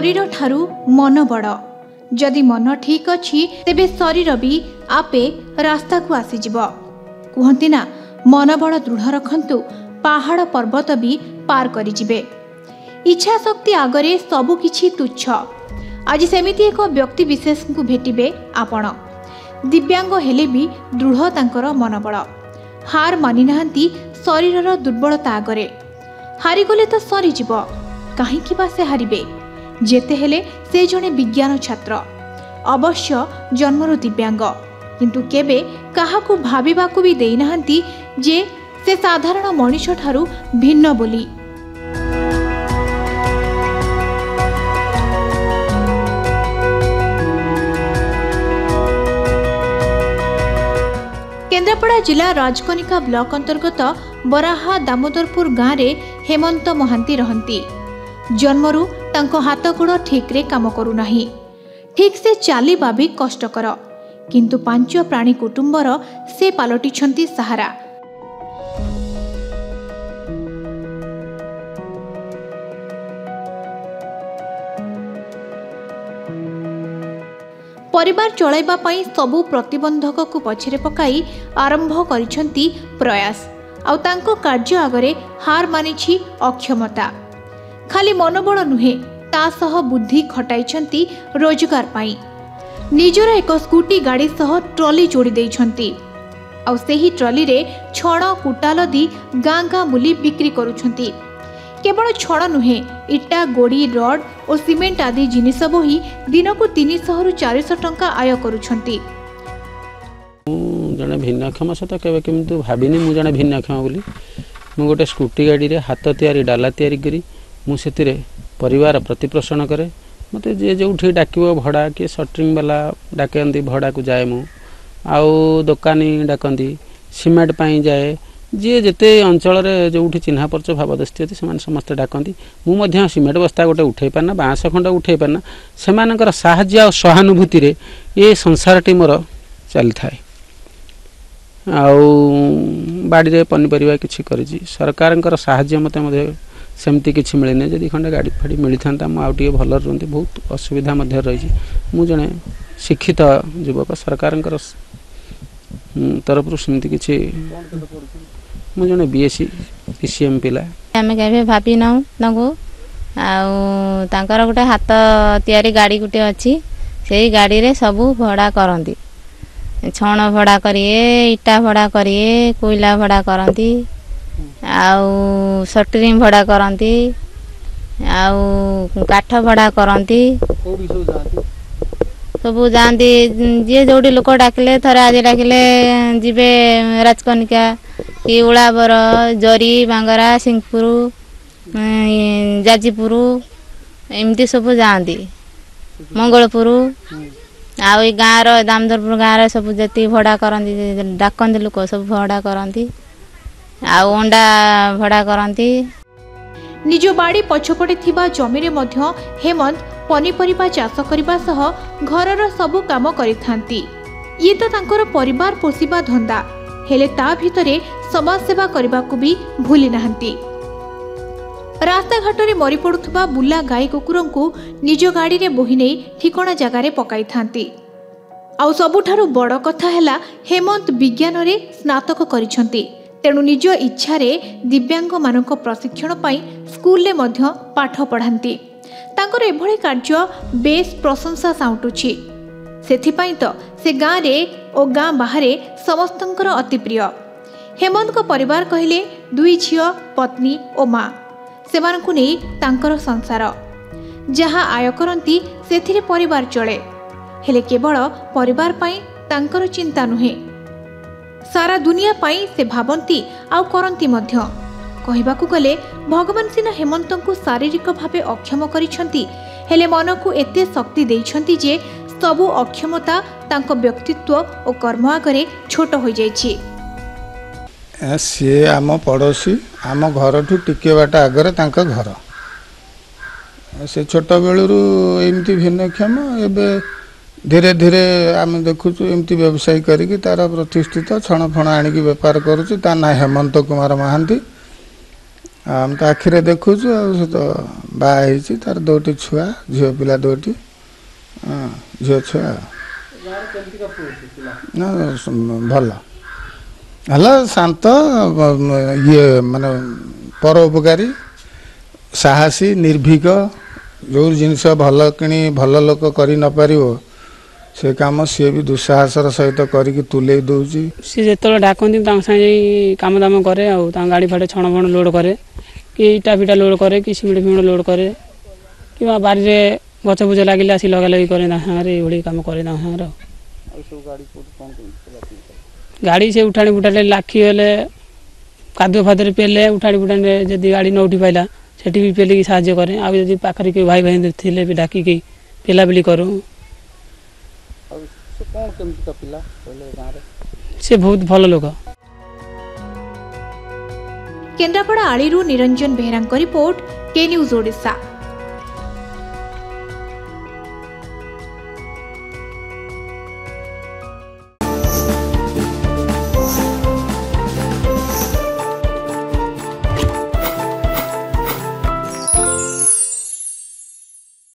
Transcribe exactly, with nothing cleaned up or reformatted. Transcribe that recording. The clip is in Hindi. शरीर ठारू मन बड़। जदि मन ठीक अछि तेबे शरीर भी आपे रास्ता को आसीजिव। कहते ना मन बड़ दृढ़ रखंतु, पहाड़ पर्वत भी पार करिजिबे। इच्छा शक्ति आगरे सबु किछि तुच्छ। आज सेमिति एक व्यक्ति विशेष को भेटिबे आपण। दिव्यांग हेले भी दृढ़ तांकर मनोबल। हार मानि नाहंती शरीरर दुर्बलता आगरे। हारिगले तो सरीजिव, काहींकि बा से हारिबे। जेते हेले से जने विज्ञान छात्र, अवश्य जन्मरो दिव्यांग, किंतु केबे काहाकु भाबिबाकु भी देई नाहंती जे से साधारण मनुष्य ठारू भिन्न बोली। केन्द्रापड़ा जिला राजकोनिका ब्लॉक अंतर्गत बराहा दामोदरपुर गाँव रे हेमंत महांती रहंती। जन्मरू तांको हाथ गोड़ ठीक रे काम करूनाही, ठीक से चालीबा भी कष्टकर, किंतु पांच प्राणी कुटुंबर से पालटिछंती सहारा। परिवार चलाइबा पई सबु प्रतिबंधक को पछरे पकाई आरंभ करिछंती प्रयास। आउ तांको कार्य आगरे हार मानिछि अक्षमता। खाली मनोबल नुहे, ता सह बुद्धि खटाइछंती रोजगार पाई। निजर एक स्कूटी गाड़ी सह ट्रॉली जोड़ी देइछंती। आउ सेही ट्रॉली रे छण कुटाल दी गाँ गाँ बुली बिक्री करूछंती। केवल छड़ नुहे, इटा गोड़ी रड और सीमेंट आदि जिनिस बोही दिन को तीन सौ रु चार सौ टंका आय करूछंती। जने भिन्नक्षम सत केबे किंतु भाबिनी मु जने भिन्नक्षम बोली मु गोटे स्कूटी गाड़ी रे हाथ तयारी डाला तयारी करी मु सेतिरे परिवार प्रतिपोषण करे। मते जे जोठी डाकिबो भड़ा के शटरिंग वाला डाकंदी भड़ा को जाए, मु आउ दुकानी डाकंदी, सीमेंट पई जाए, जी जिते अंचल जो चिन्हा परच भावदस्ती अच्छे से समस्त डाकती। मुझे सीमेंट बस्ता गोटे उठे पारना, बाँस खंड उठे पारना, से साहय और सहानुभूति रे ये संसार टी मोर चली थाए। बाड़ी रे पनीपरिया किछि करिछि, सरकार साहय मते सेमती किछि मिलने। जदि खंडे गाड़ी फाड़ी मिली था मुझे भल रुंती। बहुत असुविधा रही। मुझे शिक्षित युवक, सरकार तरफ सेमती किछि मुझे जो बीएससी पीसीएम पिला आम कभी भापी ना आर गोटे हाथ तैयारी गाड़ी गोटे अच्छी। से गाड़ी रे सबू भड़ा करती, छण भड़ा करिए, इटा भड़ा करिए, कोईला भड़ा करती, आउ शटरिंग भड़ा करती, आउ काठ भड़ा करती। सबू जाती जी जो लोक डाकिले, थरे आज डाकिले जीवे राजकोनिका कि उलाबर, जरी, बांगरा, सिंहपुर, जाजीपुर, एमती सब जाती, मंगलपुर आउ गाँव र दामोदरपुर गाँव सब जी भड़ा करती, डाकती लोक सब भड़ा करती, आउ अंडा भड़ा करती। निज बाड़ी पछपटे थिबा जमीरे मध्य हेमंत पनीपरिया चाष करिबा सह घरर सबु काम करिथांती। ये तो तांकर परिवार पोषिबा धंदा हेले ता भितरे समाज सेवा करबा को भी भूली नाहंती। रास्ता घाटरे मरी पड़ुथबा बुला गाई कुकुरंकु निज गाड़ी रे बोही नै ठिकाणा जगह रे पकाई थांती। आउ सबुठारु बड़ कथा हैला हेमंत विज्ञान रे स्नातक करिछंती। तेणु निज इच्छा रे दिव्यांग मानक प्रशिक्षण पाई स्कूल रे मध्य पाठ पढ़ांती। तांकर एभळे कार्य बेस प्रशंसा साउटुछि। सेथिपाई तो से गाँव रे और गाँ बाहरे समस्तंकर अति प्रिय। हेमंत को परिवार कहले दुई झियो, पत्नी और माँ। सेमानकु नेई तांकर संसार, जहाँ आय करती सेथिरे परिवार चले। हेले केवल परिवार पाई तांकर चिंता नुहे, सारा दुनिया पाई से भावंती आउ करंती मध्य। कहिबाकु गले भगवान सिना हेमंतंकु शारीरिक भावे अक्षम करिछंती, हेले मनकु एते शक्ति देइछंती जे सबु अक्षमता तांको व्यक्तित्व और कर्म आगे छोट हो जाइछि। सी आम पड़ोशी, आम घर ठू टिके बाट आगे तांका घर। से छोट बेलू एमती भिन्नक्षम, एबे धीरे धीरे आम देखु एमती व्यवसाय करिकी तारा प्रतिष्ठित छण फण आणिकी बेपार करुचु। ता ना हेमंत कुमार महांती। आम तो आखिरे देखु तो बाई तार दोटी छुआ झील पिला दोटी झील छुआ ना भल है शांत ये मान परोपकारी साहसी निर्भीक जो जिनस भल कि भल लोक कर नपर से कम सी भी दुस्साहसर सहित करी तुले दूसरी सी जो डाकती कम दाम कै गाड़ी फाड़ी छण फण लोड कै कि इटा फिटा लोड कै कि सिमेंट फिमेंट लोड कै कि बारी में गच बुच लगे आसी लगा लगी कैसे कम कैसे गाड़ी से उठाणी फुटाणी लाखी गले कादुआ फादुआ पेले उठाणी फुटाणी जदि गाड़ी न उठी पाला से भी पेल की साहय कै आदि पाखे कोई भाई भाई थे भी डाक पेलापेली करूँ से बहुत भल लोक। केन्द्रापड़ा आली निरंजन बेहरा रिपोर्ट के न्यूज ओडिशा।